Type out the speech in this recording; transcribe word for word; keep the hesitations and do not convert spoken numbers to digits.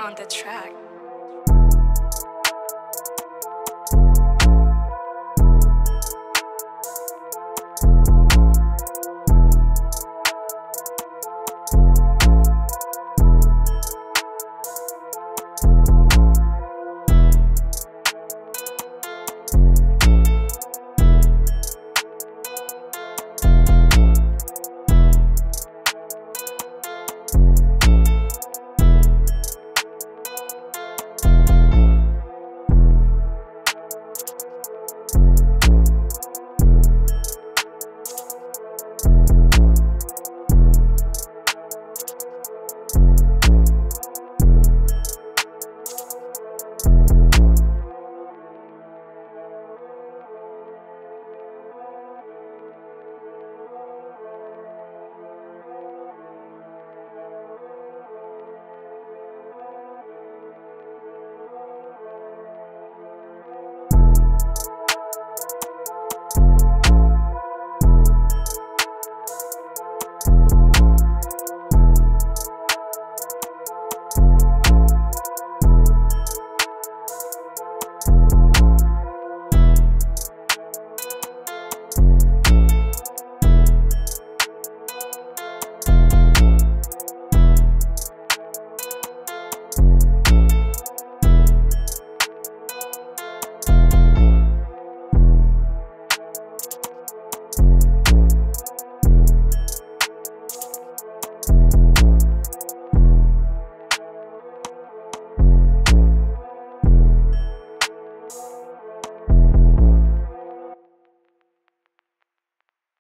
on the track.